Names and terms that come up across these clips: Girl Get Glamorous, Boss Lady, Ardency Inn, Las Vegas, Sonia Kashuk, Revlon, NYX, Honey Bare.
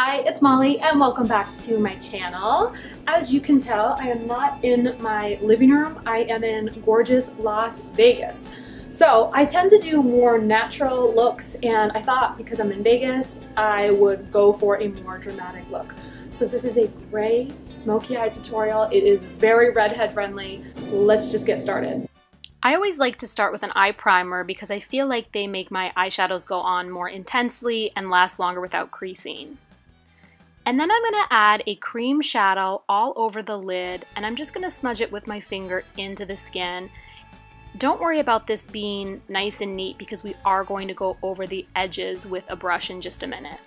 Hi, it's Molly and welcome back to my channel. As you can tell, I am not in my living room. I am in gorgeous Las Vegas. So I tend to do more natural looks, and I thought because I'm in Vegas, I would go for a more dramatic look. So this is a gray smoky eye tutorial. It is very redhead friendly. Let's just get started. I always like to start with an eye primer because I feel like they make my eyeshadows go on more intensely and last longer without creasing. And then I'm going to add a cream shadow all over the lid, and I'm just going to smudge it with my finger into the skin. Don't worry about this being nice and neat because we are going to go over the edges with a brush in just a minute.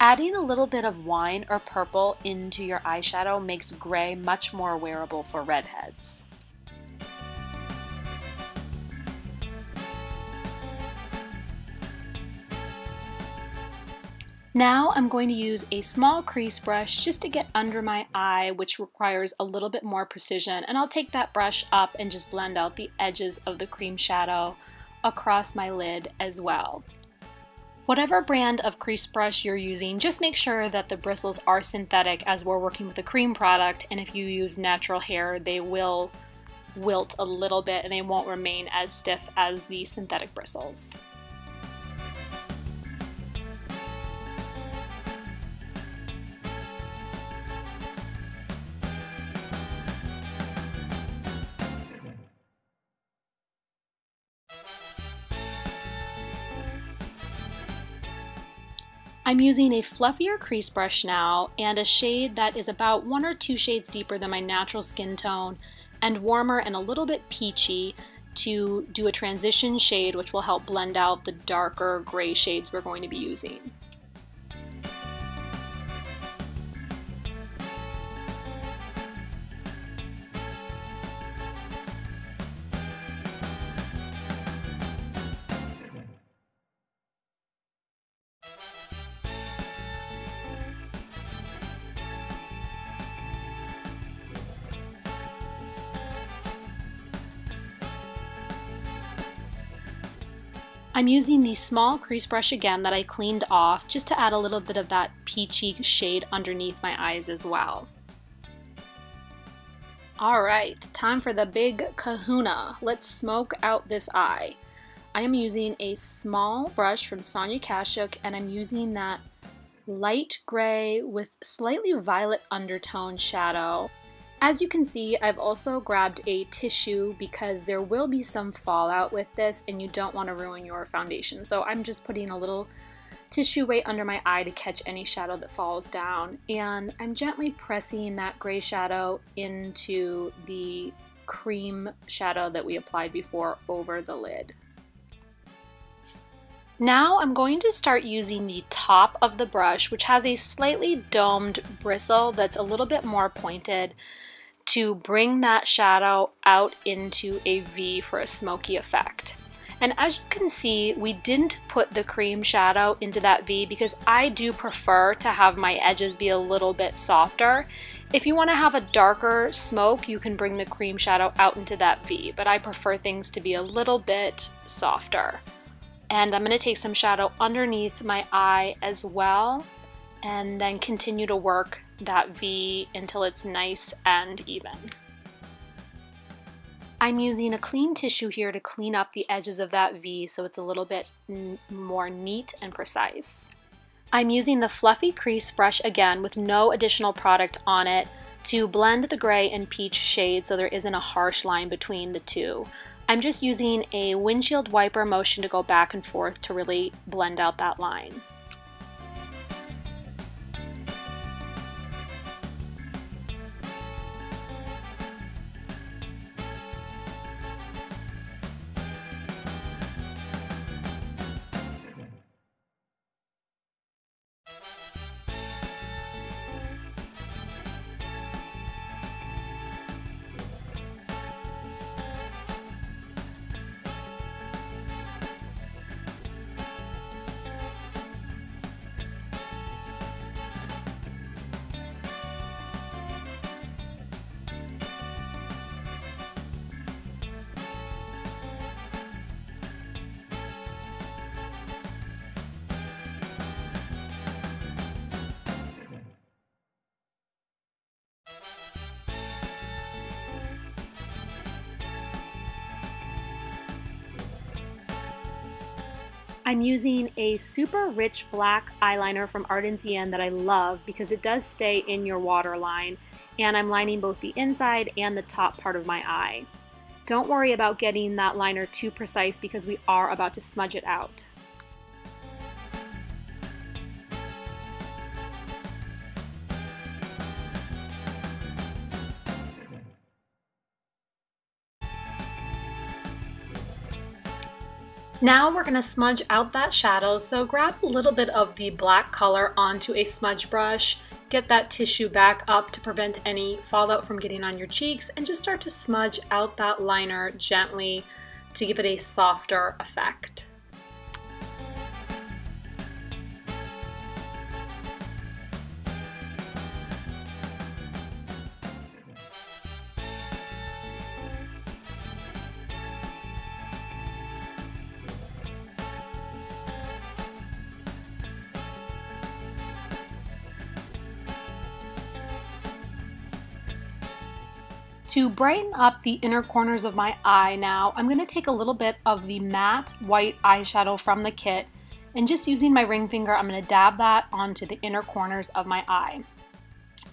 Adding a little bit of wine or purple into your eyeshadow makes gray much more wearable for redheads. Now I'm going to use a small crease brush just to get under my eye, which requires a little bit more precision, and I'll take that brush up and just blend out the edges of the cream shadow across my lid as well. Whatever brand of crease brush you're using, just make sure that the bristles are synthetic, as we're working with a cream product, and if you use natural hair, they will wilt a little bit and they won't remain as stiff as the synthetic bristles. I'm using a fluffier crease brush now and a shade that is about 1 or 2 shades deeper than my natural skin tone and warmer and a little bit peachy to do a transition shade, which will help blend out the darker gray shades we're going to be using. I'm using the small crease brush again that I cleaned off just to add a little bit of that peachy shade underneath my eyes as well. All right, time for the big kahuna. Let's smoke out this eye. I am using a small brush from Sonia Kashuk, and I'm using that light gray with slightly violet undertone shadow. As you can see, I've also grabbed a tissue because there will be some fallout with this and you don't want to ruin your foundation. So I'm just putting a little tissue right under my eye to catch any shadow that falls down. And I'm gently pressing that gray shadow into the cream shadow that we applied before over the lid. Now I'm going to start using the top of the brush, which has a slightly domed bristle that's a little bit more pointed, to bring that shadow out into a V for a smoky effect. And as you can see, we didn't put the cream shadow into that V because I do prefer to have my edges be a little bit softer. If you want to have a darker smoke, you can bring the cream shadow out into that V, but I prefer things to be a little bit softer. And I'm going to take some shadow underneath my eye as well, and then continue to work that V until it's nice and even. I'm using a clean tissue here to clean up the edges of that V so it's a little bit more neat and precise. I'm using the fluffy crease brush again with no additional product on it to blend the gray and peach shade so there isn't a harsh line between the two. I'm just using a windshield wiper motion to go back and forth to really blend out that line. I'm using a super rich black eyeliner from Ardency Inn that I love because it does stay in your waterline, and I'm lining both the inside and the top part of my eye. Don't worry about getting that liner too precise because we are about to smudge it out. Now we're going to smudge out that shadow, so grab a little bit of the black color onto a smudge brush, get that tissue back up to prevent any fallout from getting on your cheeks, and just start to smudge out that liner gently to give it a softer effect. To brighten up the inner corners of my eye now, I'm going to take a little bit of the matte white eyeshadow from the kit, and just using my ring finger, I'm going to dab that onto the inner corners of my eye.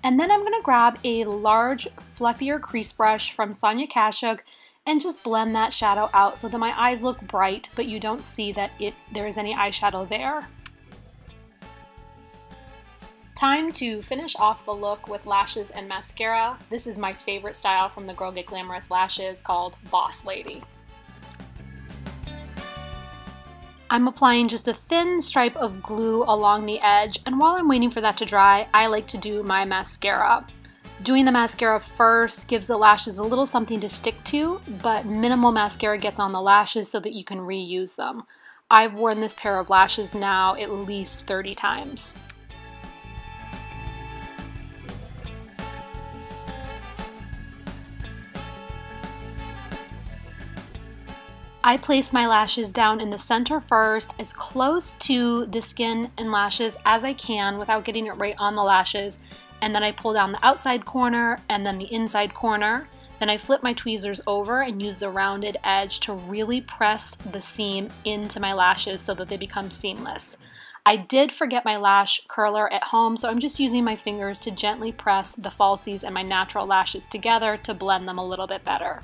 And then I'm going to grab a large, fluffier crease brush from Sonia Kashuk and just blend that shadow out so that my eyes look bright, but you don't see that there is any eyeshadow there. Time to finish off the look with lashes and mascara. This is my favorite style from the Girl Get Glamorous lashes called Boss Lady. I'm applying just a thin stripe of glue along the edge, and while I'm waiting for that to dry, I like to do my mascara. Doing the mascara first gives the lashes a little something to stick to, but minimal mascara gets on the lashes so that you can reuse them. I've worn this pair of lashes now at least 30 times. I place my lashes down in the center first, as close to the skin and lashes as I can without getting it right on the lashes, and then I pull down the outside corner and then the inside corner. Then I flip my tweezers over and use the rounded edge to really press the seam into my lashes so that they become seamless. I did forget my lash curler at home, so I'm just using my fingers to gently press the falsies and my natural lashes together to blend them a little bit better.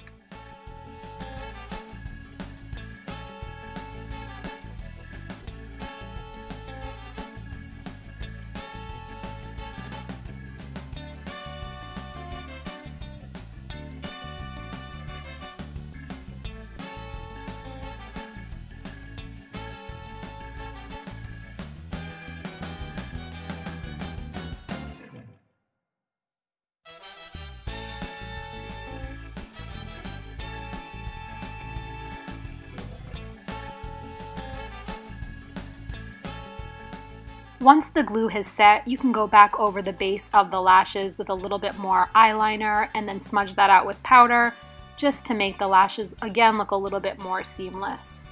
Once the glue has set, you can go back over the base of the lashes with a little bit more eyeliner and then smudge that out with powder just to make the lashes again look a little bit more seamless.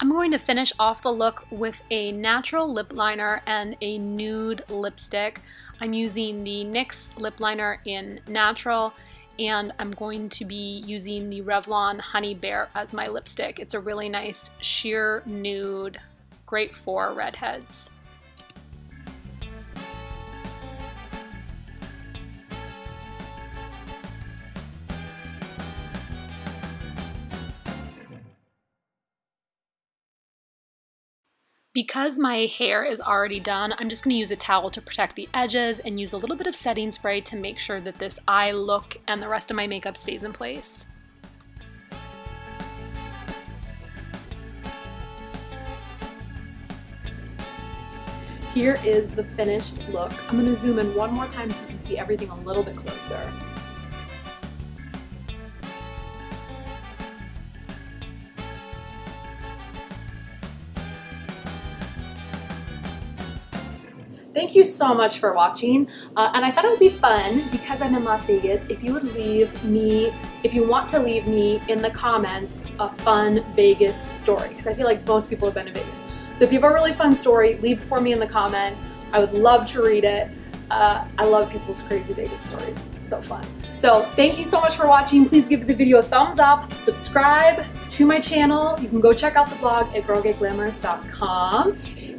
I'm going to finish off the look with a natural lip liner and a nude lipstick. I'm using the NYX lip liner in natural, and I'm going to be using the Revlon Honey Bare as my lipstick. It's a really nice sheer nude, great for redheads. Because my hair is already done, I'm just going to use a towel to protect the edges and use a little bit of setting spray to make sure that this eye look and the rest of my makeup stays in place. Here is the finished look. I'm going to zoom in one more time so you can see everything a little bit closer. Thank you so much for watching, and I thought it would be fun, because I'm in Las Vegas, if you want to leave me in the comments a fun Vegas story, because I feel like most people have been to Vegas. So if you have a really fun story, leave it for me in the comments. I would love to read it. I love people's crazy Vegas stories. It's so fun. So thank you so much for watching. Please give the video a thumbs up. Subscribe to my channel. You can go check out the blog at girlgetglamorous.com.